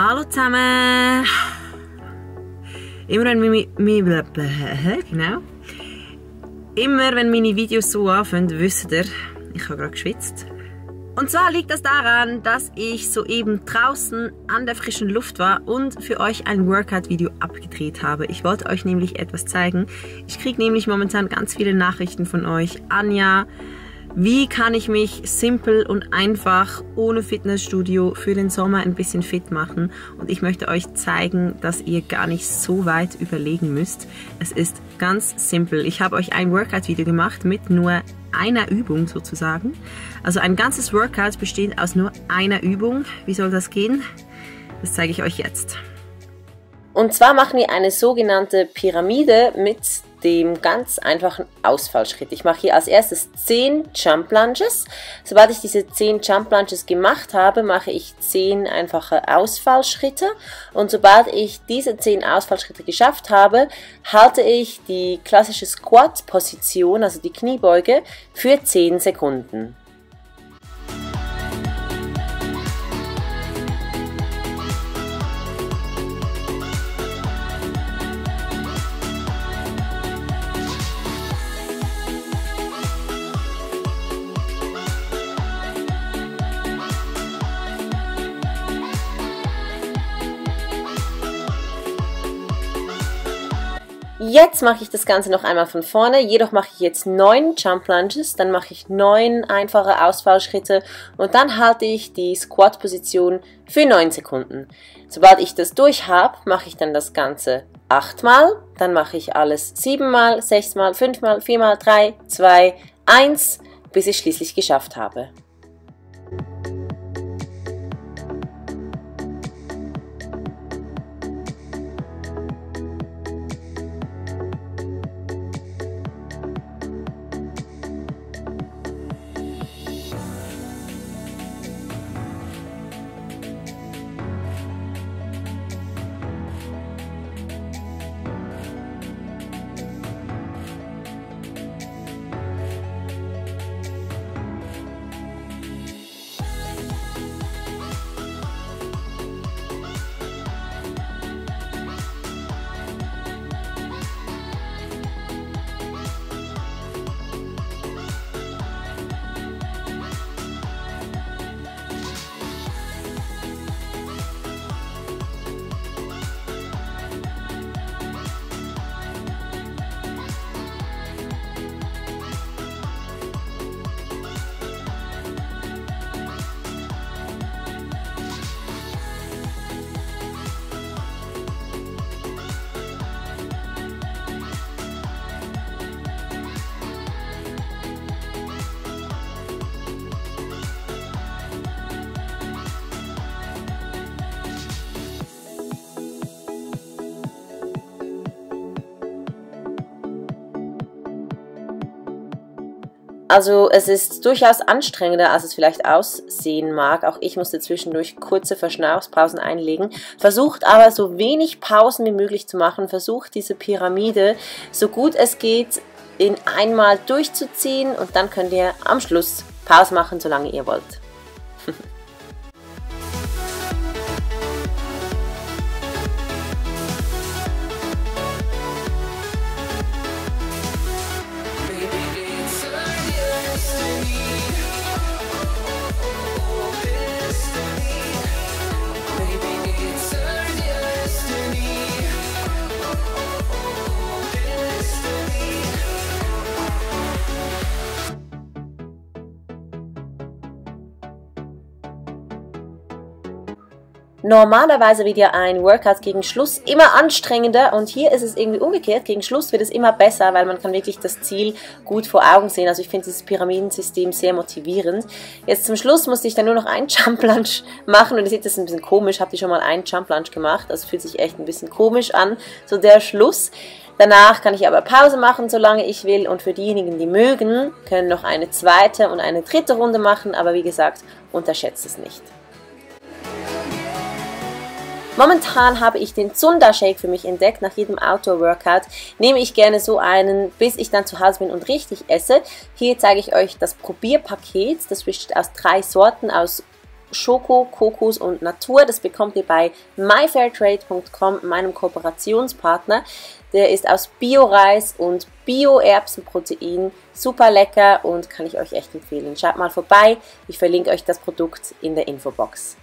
Hallo zusammen! Immer wenn meine Videos so anfangen, wisst ihr, ich habe gerade geschwitzt. Und zwar liegt das daran, dass ich soeben draußen an der frischen Luft war und für euch ein Workout-Video abgedreht habe. Ich wollte euch nämlich etwas zeigen. Ich kriege nämlich momentan ganz viele Nachrichten von euch. Anja, wie kann ich mich simpel und einfach ohne Fitnessstudio für den Sommer ein bisschen fit machen? Und ich möchte euch zeigen, dass ihr gar nicht so weit überlegen müsst. Es ist ganz simpel. Ich habe euch ein Workout-Video gemacht mit nur einer Übung sozusagen. Also ein ganzes Workout besteht aus nur einer Übung. Wie soll das gehen? Das zeige ich euch jetzt. Und zwar machen wir eine sogenannte Pyramide mit dem ganz einfachen Ausfallschritt. Ich mache hier als erstes 10 Jump Lunges. Sobald ich diese 10 Jump Lunges gemacht habe, mache ich 10 einfache Ausfallschritte. Und sobald ich diese 10 Ausfallschritte geschafft habe, halte ich die klassische Squat-Position, also die Kniebeuge, für 10 Sekunden. Jetzt mache ich das Ganze noch einmal von vorne, jedoch mache ich jetzt 9 Jump Lunges, dann mache ich 9 einfache Ausfallschritte und dann halte ich die Squat-Position für 9 Sekunden. Sobald ich das durch habe, mache ich dann das Ganze 8-mal, dann mache ich alles 7-mal, 6-mal, 5-mal, 4-mal, 3, 2, 1, bis ich schließlich geschafft habe. Also es ist durchaus anstrengender, als es vielleicht aussehen mag. Auch ich musste zwischendurch kurze Verschnaufspausen einlegen. Versucht aber so wenig Pausen wie möglich zu machen. Versucht diese Pyramide, so gut es geht, in einmal durchzuziehen und dann könnt ihr am Schluss Pause machen, solange ihr wollt. Normalerweise wird ja ein Workout gegen Schluss immer anstrengender und hier ist es irgendwie umgekehrt. Gegen Schluss wird es immer besser, weil man kann wirklich das Ziel gut vor Augen sehen. Also ich finde dieses Pyramidensystem sehr motivierend. Jetzt zum Schluss musste ich dann nur noch einen Jump Lunge machen und ihr seht, das ist ein bisschen komisch. Habt ihr schon mal einen Jump Lunge gemacht? Das fühlt sich echt ein bisschen komisch an, so der Schluss. Danach kann ich aber Pause machen, solange ich will, und für diejenigen, die mögen, können noch eine zweite und eine dritte Runde machen, aber wie gesagt, unterschätzt es nicht. Momentan habe ich den Zunder Shake für mich entdeckt. Nach jedem Outdoor-Workout nehme ich gerne so einen, bis ich dann zu Hause bin und richtig esse. Hier zeige ich euch das Probierpaket. Das besteht aus 3 Sorten, aus Schoko, Kokos und Natur. Das bekommt ihr bei myfairtrade.com, meinem Kooperationspartner. Der ist aus Bio-Reis und Bio-Erbsenprotein. Super lecker und kann ich euch echt empfehlen. Schaut mal vorbei. Ich verlinke euch das Produkt in der Infobox.